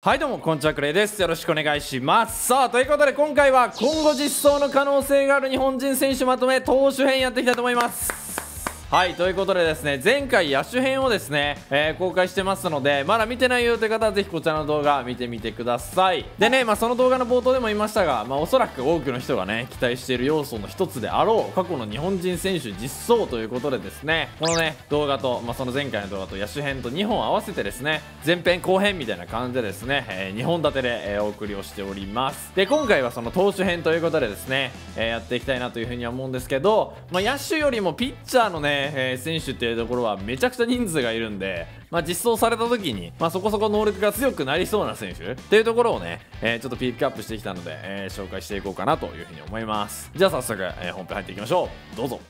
はいどうもこんにちは、クレイです。よろしくお願いします。さあということで今回は今後実装の可能性がある日本人選手まとめ投手編やっていきたいと思います。はいということでですね、前回野手編をですね、公開してますので、まだ見てないよという方はぜひこちらの動画見てみてください。でね、その動画の冒頭でも言いましたが、おそらく多くの人がね期待している要素の一つであろう過去の日本人選手実装ということでですね、このね動画と、その前回の動画と野手編と2本合わせてですね、前編後編みたいな感じでですね、2本立てで、お送りをしております。で今回はその投手編ということでですね、やっていきたいなというふうには思うんですけど、野手よりもピッチャーのね、選手っていうところはめちゃくちゃ人数がいるんで、実装された時に、そこそこ能力が強くなりそうな選手っていうところをね、ちょっとピックアップしてきたので、紹介していこうかなというふうに思います。じゃあ早速、本編入っていきましょう。どうぞ。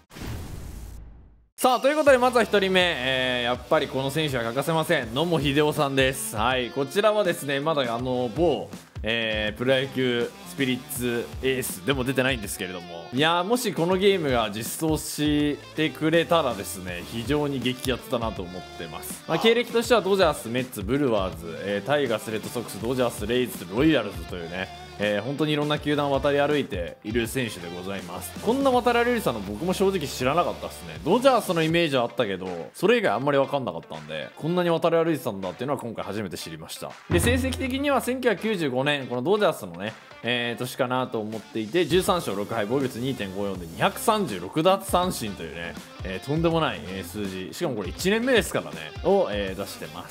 さあということでまずは1人目、やっぱりこの選手は欠かせません、野茂英雄さんです。はいこちらはですね、まだ某プロ野球スピリッツエースでも出てないんですけれども、いやもしこのゲームが実装してくれたらですね、非常に激アツだなと思ってます。経歴としてはドジャース、メッツ、ブルワーズ、タイガース、レッドソックス、ドジャース、レイズ、ロイヤルズというね、本当にいろんな球団を渡り歩いている選手でございます。こんな渡り歩いたの僕も正直知らなかったですね。ドジャースのイメージはあったけど、それ以外あんまり分かんなかったんで、こんなに渡り歩いてたんだっていうのは今回初めて知りました。で成績的には1995年このドジャースのね、年かなと思っていて、13勝6敗防御率 2.54 で236奪三振というね、とんでもない数字、しかもこれ1年目ですからねを、出してま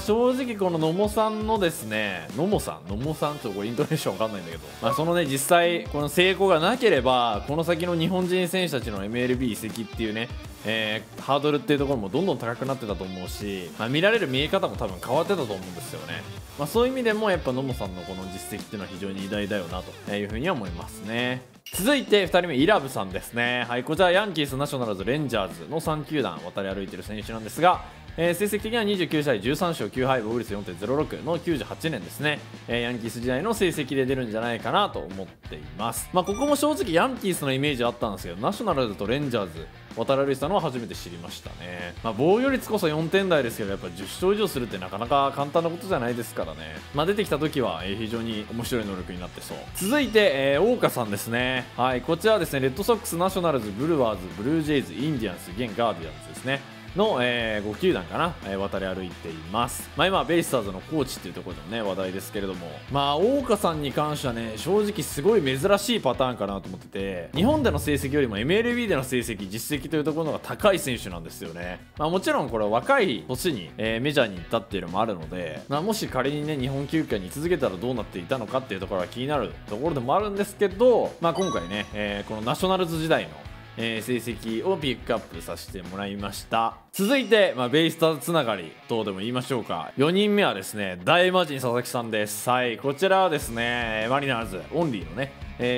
す。正直この野茂さんのですね、野茂さんちょっとこれイントネーションわかんないんだけど、そのね実際この成功がなければこの先の日本人選手たちの MLB 移籍っていうね、ハードルっていうところもどんどん高くなってたと思うし、見られる見え方も多分変わってたと思うんですよね。そういう意味でもやっぱ野茂さんのこの実績っていうのは非常に偉大だよなというふうには思いますね。続いて2人目、イラブさんですね。はいこちらヤンキース、ナショナルズ、レンジャーズの3球団渡り歩いてる選手なんですが、成績的には29試合13勝9敗防御率 4.06 の98年ですね、ヤンキース時代の成績で出るんじゃないかなと思っています。ここも正直ヤンキースのイメージあったんですけど、ナショナルズとレンジャーズ渡り歩いたのは初めて知りましたね。防御率こそ4点台ですけど、やっぱ10勝以上するってなかなか簡単なことじゃないですからね。出てきた時は非常に面白い能力になってそう。続いて、桜花さんですね。はいこちらはですね、レッドソックス、ナショナルズ、ブルワーズ、ブルージェイズ、インディアンス、現ガーディアンズですねの、5球団かな、渡り歩いています。今ベイスターズのコーチっていうところでもね話題ですけれども、桜花さんに関してはね正直すごい珍しいパターンかなと思ってて、日本での成績よりも MLB での成績実績というところの方が高い選手なんですよね。もちろんこれは若い年に、メジャーに行ったっていうのもあるので、もし仮にね日本球界に続けたらどうなっていたのかっていうところは気になるところでもあるんですけど、今回ね、このナショナルズ時代の成績をピックアップさせてもらいました。続いて、ベイスターズつながりとでも言いましょうか、4人目はですね大魔神佐々木さんです。はいこちらはですねマリナーズオンリーのね、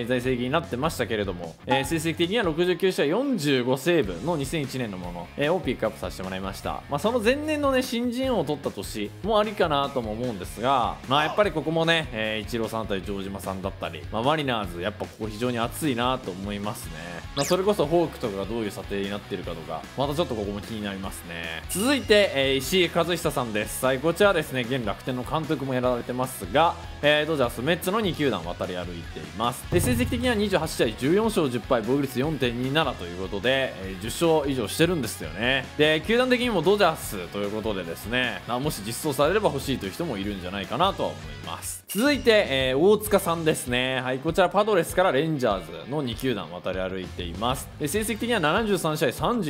在籍になってましたけれども、成績的には69試合45セーブの2001年のもの、をピックアップさせてもらいました。その前年のね新人王を取った年もありかなとも思うんですが、やっぱりここもね、イチローさんだったり城島さんだったり、マリナーズやっぱここ非常に熱いなと思いますね。それこそフォークとかがどういう査定になってるかとか、またちょっとここも気になりますね。続いて、石井和久さんです。はいこちらはですね現楽天の監督もやられてますが、ドジャース、メッツの2球団渡り歩いています。成績的には28試合14勝10敗防御率 4.27 ということで、10勝以上してるんですよね。で球団的にもドジャースということでですね、もし実装されれば欲しいという人もいるんじゃないかなとは思います。続いて、大塚さんですね。はいこちらパドレスからレンジャーズの2球団渡り歩いています。成績的には73試合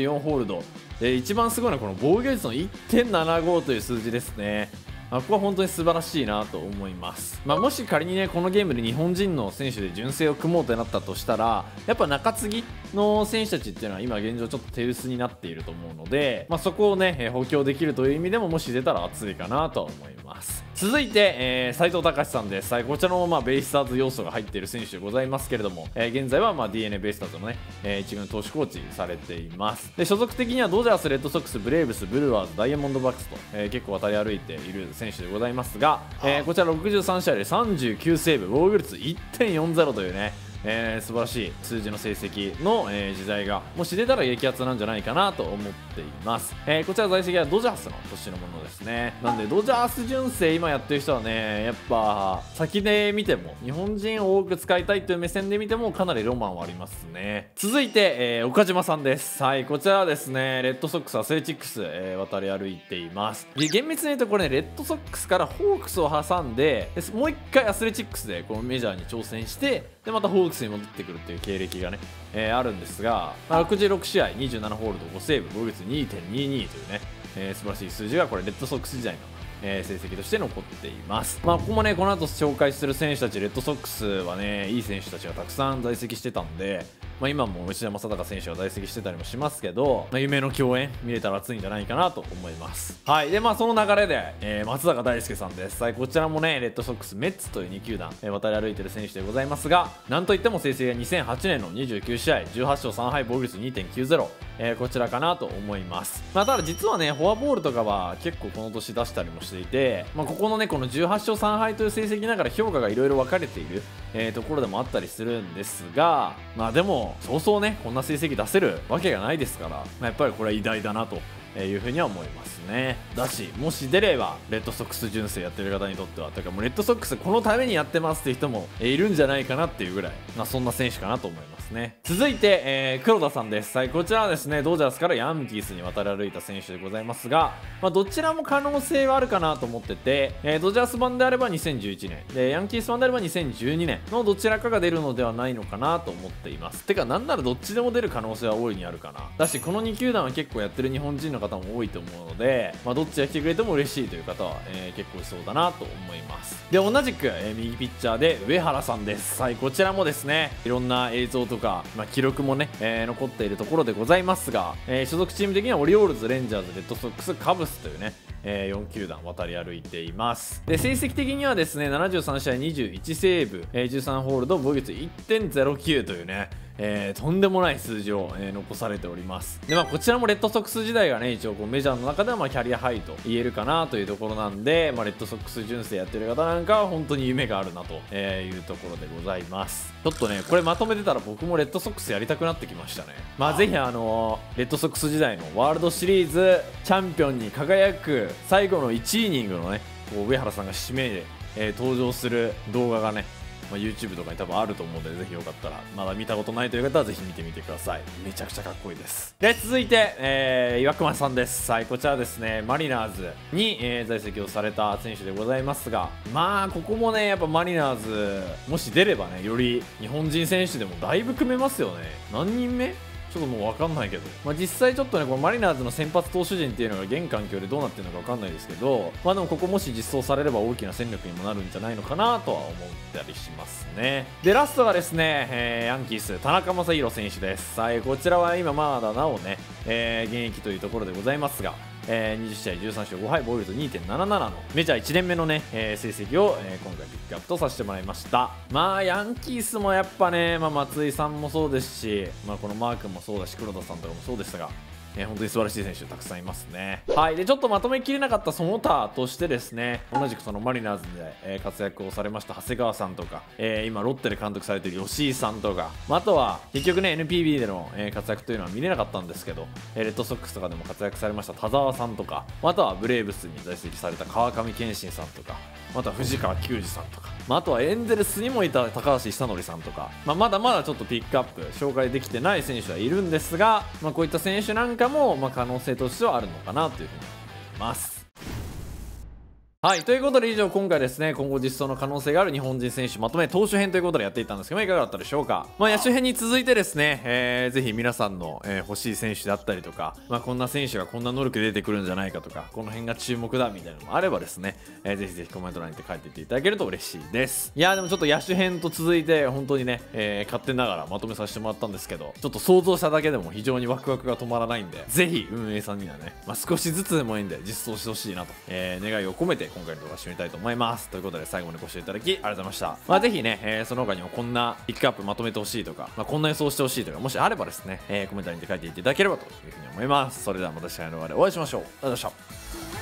34ホールド、一番すごいのはこの防御率の 1.75 という数字ですね。ここは本当に素晴らしいなと思います。もし仮にねこのゲームで日本人の選手で純正を組もうとなったとしたら、やっぱ中継ぎの選手たちっていうのは今現状ちょっと手薄になっていると思うので、そこをね補強できるという意味でももし出たら熱いかなと思います。続いて、斉藤隆さんです。こちらのベイスターズ要素が入っている選手でございますけれども、現在はDeNA ベイスターズのね、一軍投手コーチされています。で所属的にはドジャース、レッドソックス、ブレーブス、ブルワーズ、ダイヤモンドバックスと、結構渡り歩いている選手でございますが、こちら63試合で39セーブ防御率 1.40 というね、素晴らしい数字の成績の、時代がもし出たら激アツなんじゃないかなと思っています、こちら在籍はドジャースの年のものですね。なんでドジャース純正今やってる人はね、やっぱ先で見ても日本人を多く使いたいという目線で見てもかなりロマンはありますね。続いて、岡島さんです。はい、こちらはですねレッドソックスアスレチックス、渡り歩いています。厳密に言うとこれねレッドソックスからホークスを挟んでもう一回アスレチックスでこのメジャーに挑戦してでまたホークスに戻ってくるっていう経歴がね、あるんですが、66試合27ホールド5セーブ防御率 2.22 というね、素晴らしい数字がこれレッドソックス時代の成績として残っています。ここもねこの後紹介する選手たちレッドソックスはねいい選手たちがたくさん在籍してたんで、今も吉田正尚選手が在籍してたりもしますけど、夢の共演見れたら熱いんじゃないかなと思います。はい、でその流れで、松坂大輔さんです。こちらもねレッドソックスメッツという2球団、渡り歩いてる選手でございますが、なんといっても成績が2008年の29試合18勝3敗防御率 2.90、こちらかなと思います。ただ実はねフォアボールとかは結構この年出したりもしていて、ここのねこの18勝3敗という成績ながら評価がいろいろ分かれている、ところでもあったりするんですが、でもそうそうねこんな成績出せるわけがないですから、やっぱりこれは偉大だなというふうには思いますね。だしもし出ればレッドソックス純正やってる方にとってはというかもうレッドソックスこのためにやってますっていう人もいるんじゃないかなっていうぐらい、そんな選手かなと思いますね。続いて、黒田さんです。はい、こちらはですねドジャースからヤンキースに渡り歩いた選手でございますが、どちらも可能性はあるかなと思ってて、ドジャース版であれば2011年でヤンキース版であれば2012年のどちらかが出るのではないのかなと思っています。てかなんならどっちでも出る可能性は大いにあるかな。だしこの2球団は結構やってる日本人の方も多いと思うので、どっちが来てくれても嬉しいという方は、結構いそうだなと思います。で同じく、右ピッチャーで上原さんです。はい、こちらもですねいろんな映像とか、記録もね、残っているところでございますが、所属チーム的にはオリオールズレンジャーズレッドソックスカブスというね、4球団渡り歩いています。で成績的にはですね73試合21セーブ、13ホールド防御率 1.09 というね、とんでもない数字を、残されております。で、こちらもレッドソックス時代がね一応こうメジャーの中ではキャリアハイと言えるかなというところなんで、レッドソックス純正やってる方なんかは本当に夢があるなというところでございます。ちょっとねこれまとめてたら僕もレッドソックスやりたくなってきましたね。ぜひレッドソックス時代のワールドシリーズチャンピオンに輝く最後の1イニングのねこう上原さんが指名で、登場する動画がねYouTube とかに多分あると思うので、ぜひよかったらまだ見たことないという方はぜひ見てみてください。めちゃくちゃかっこいいです。で続いて、岩隈さんです。はい、こちらですねマリナーズに、在籍をされた選手でございますが、ここもねやっぱマリナーズもし出ればねより日本人選手でもだいぶ組めますよね。何人目ちょっともう分かんないけど、実際ちょっとねこのマリナーズの先発投手陣っていうのが現環境でどうなってるのか分かんないですけど、でもここもし実装されれば大きな戦力にもなるんじゃないのかなとは思ったりしますね。でラストがですね、ヤンキース田中将大選手です。はい、こちらは今まだなおね、現役というところでございますが、20試合13勝5敗防御率 2.77 のメジャー1年目のね、成績を、今回ピックアップとさせてもらいました。ヤンキースもやっぱね、松井さんもそうですし、このマー君もそうだし黒田さんとかもそうでしたが、本当に素晴らしい選手たくさんいますね。はい、でちょっとまとめきれなかったその他としてですね、同じくそのマリナーズで、活躍をされました長谷川さんとか、今ロッテで監督されている吉井さんとか、あとは結局ね NPB での、活躍というのは見れなかったんですけど、レッドソックスとかでも活躍されました田澤さんとか、あとはブレーブスに在籍された川上憲伸さんとか、また藤川球児さんとか、あとはエンゼルスにもいた高橋久典さんとか、まだまだちょっとピックアップ紹介できてない選手はいるんですが、こういった選手なんかも可能性としてはあるのかなというふうに思います。はい、ということで以上今回ですね今後実装の可能性がある日本人選手まとめ投手編ということでやっていたんですけど、いかがだったでしょうか。野手編に続いてですね、ぜひ皆さんの、欲しい選手であったりとか、こんな選手がこんな能力で出てくるんじゃないかとか、この辺が注目だみたいなのもあればですね、ぜひぜひコメント欄にて書いていっていただけると嬉しいです。でもちょっと野手編と続いて本当にね、勝手ながらまとめさせてもらったんですけど、ちょっと想像しただけでも非常にワクワクが止まらないんで、ぜひ運営さんにはね、少しずつでもいいんで実装してほしいなと、願いを込めて今回の動画を締めたいと思います。ということで最後までご視聴いただきありがとうございました。ぜひね、その他にもこんなピックアップまとめてほしいとか、こんな予想してほしいとかもしあればですね、コメント欄に書いていただければというふうに思います。それではまた次回の動画でお会いしましょう。ありがとうございました。